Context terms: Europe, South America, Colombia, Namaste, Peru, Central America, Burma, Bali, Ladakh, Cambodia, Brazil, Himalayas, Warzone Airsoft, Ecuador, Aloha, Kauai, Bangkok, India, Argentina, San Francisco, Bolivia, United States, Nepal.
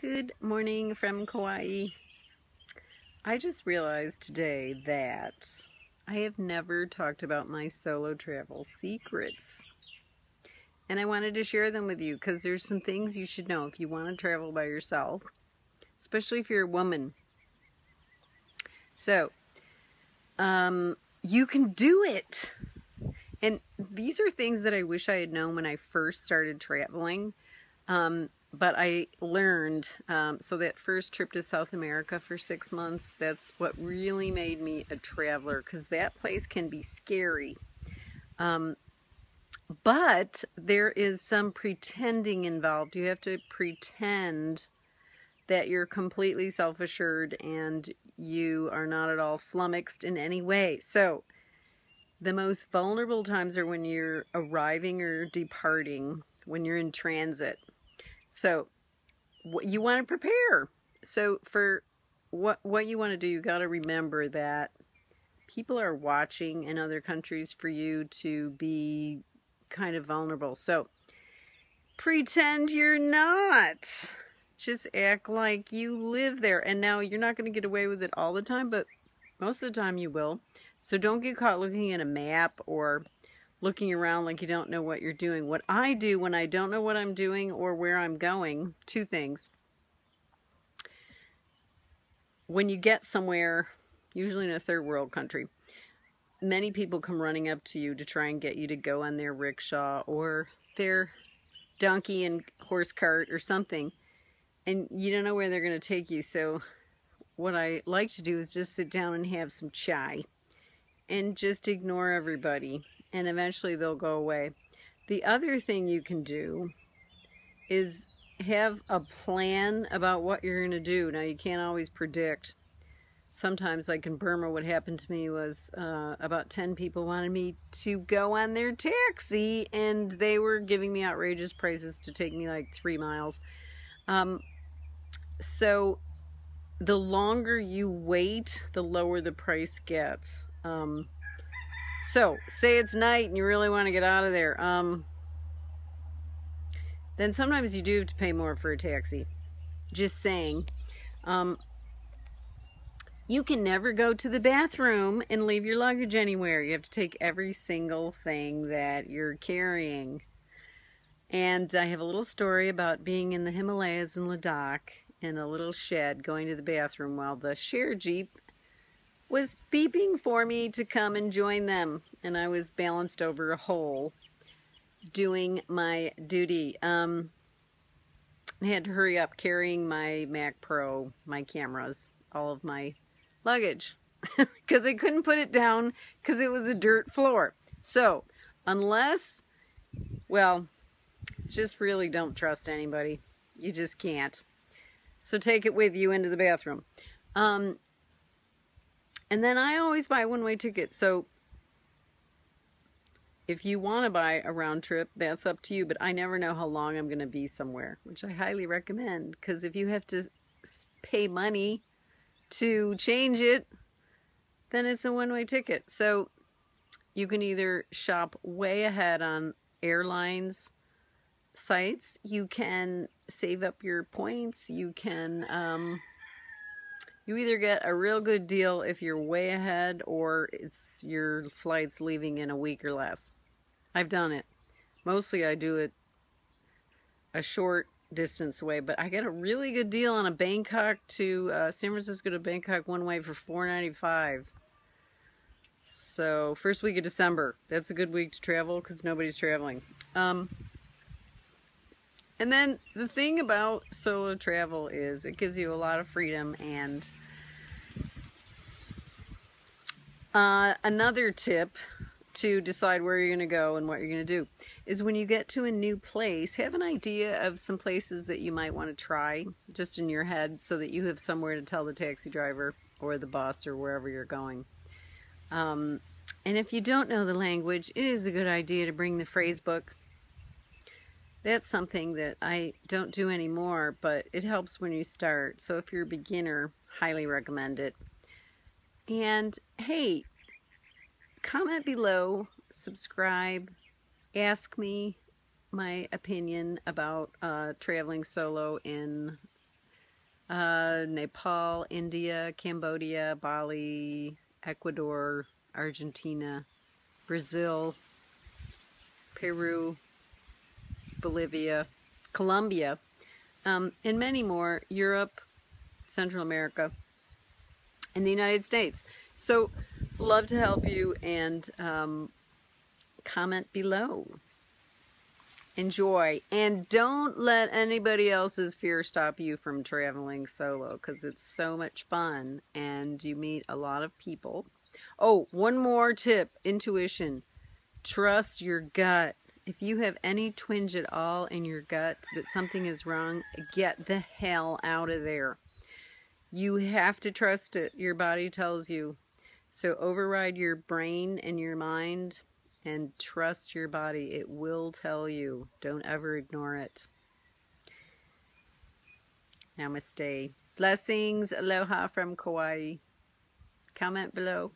Good morning from Kauai. I just realized today that I have never talked about my solo travel secrets. And I wanted to share them with you because there's some things you should know if you want to travel by yourself, especially if you're a woman. So, you can do it. And these are things that I wish I had known when I first started traveling. But I learned, so that first trip to South America for 6 months, that's what really made me a traveler, because that place can be scary. But there is some pretending involved. You have to pretend that you're completely self-assured and you are not at all flummoxed in any way. So the most vulnerable times are when you're arriving or departing, when you're in transit. So you want to prepare. So for what you want to do, you got to remember that people are watching in other countries for you to be kind of vulnerable. So pretend you're not. Just act like you live there. And now you're not going to get away with it all the time, but most of the time you will. So don't get caught looking at a map or looking around like you don't know what you're doing. What I do when I don't know what I'm doing or where I'm going, two things. When you get somewhere, usually in a third world country, many people come running up to you to try and get you to go on their rickshaw or their donkey and horse cart or something. And you don't know where they're going to take you. So what I like to do is just sit down and have some chai and just ignore everybody. And eventually they'll go away. The other thing you can do is have a plan about what you're going to do. Now, you can't always predict. Sometimes, like in Burma, what happened to me was about 10 people wanted me to go on their taxi, and they were giving me outrageous prices to take me like 3 miles. So the longer you wait, the lower the price gets. So, say it's night and you really want to get out of there. Then sometimes you do have to pay more for a taxi. Just saying. You can never go to the bathroom and leave your luggage anywhere. You have to take every single thing that you're carrying. And I have a little story about being in the Himalayas in Ladakh in a little shed going to the bathroom while the share jeep was beeping for me to come and join them, and I was balanced over a hole doing my duty. I had to hurry up carrying my Mac Pro, my cameras, all of my luggage, because I couldn't put it down because it was a dirt floor. So unless, well, just really don't trust anybody. You just can't. So take it with you into the bathroom. And then I always buy one-way tickets. So if you want to buy a round trip, that's up to you. But I never know how long I'm going to be somewhere, which I highly recommend. Because if you have to pay money to change it, then it's a one-way ticket. So you can either shop way ahead on airlines sites. You can save up your points. You can... You either get a real good deal if you're way ahead, or it's your flight's leaving in a week or less. I've done it. Mostly I do it a short distance away, but I got a really good deal on a Bangkok to San Francisco to Bangkok one way for $4.95. So first week of December, that's a good week to travel because nobody's traveling. And then the thing about solo travel is it gives you a lot of freedom. And another tip to decide where you're going to go and what you're going to do is when you get to a new place, have an idea of some places that you might want to try just in your head so that you have somewhere to tell the taxi driver or the bus or wherever you're going. And if you don't know the language, it is a good idea to bring the phrase book. That's something that I don't do anymore, but it helps when you start. So if you're a beginner, highly recommend it. And hey, comment below, subscribe, ask me my opinion about traveling solo in Nepal, India, Cambodia, Bali, Ecuador, Argentina, Brazil, Peru, Bolivia, Colombia, and many more, Europe, Central America, and the United States. So, love to help you, and comment below. Enjoy, and don't let anybody else's fear stop you from traveling solo, because it's so much fun and you meet a lot of people. Oh, one more tip, intuition. Trust your gut. If you have any twinge at all in your gut that something is wrong, get the hell out of there. You have to trust it. Your body tells you. So override your brain and your mind and trust your body. It will tell you. Don't ever ignore it. Namaste. Blessings. Aloha from Kauai. Comment below.